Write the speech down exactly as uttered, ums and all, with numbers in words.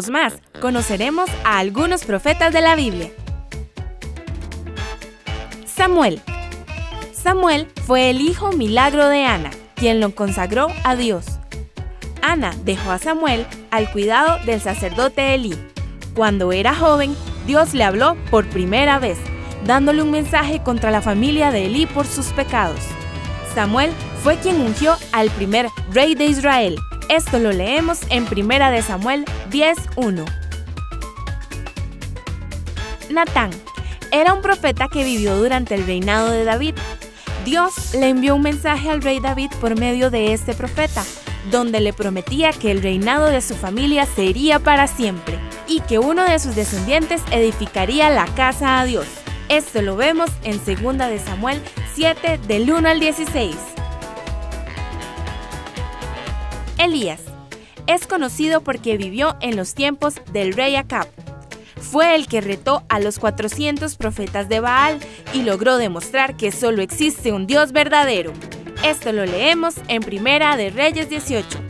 años más, conoceremos a algunos profetas de la Biblia. Samuel. Samuel fue el hijo milagro de Ana, quien lo consagró a Dios. Ana dejó a Samuel al cuidado del sacerdote Elí. Cuando era joven, Dios le habló por primera vez, dándole un mensaje contra la familia de Elí por sus pecados. Samuel fue quien ungió al primer rey de Israel. Esto lo leemos en primera de Samuel diez, uno. Natán era un profeta que vivió durante el reinado de David. Dios le envió un mensaje al rey David por medio de este profeta, donde le prometía que el reinado de su familia sería para siempre y que uno de sus descendientes edificaría la casa a Dios. Esto lo vemos en segunda de Samuel siete, del uno al dieciséis. Elías es conocido porque vivió en los tiempos del rey Acab. Fue el que retó a los cuatrocientos profetas de Baal y logró demostrar que solo existe un Dios verdadero. Esto lo leemos en primera de Reyes dieciocho.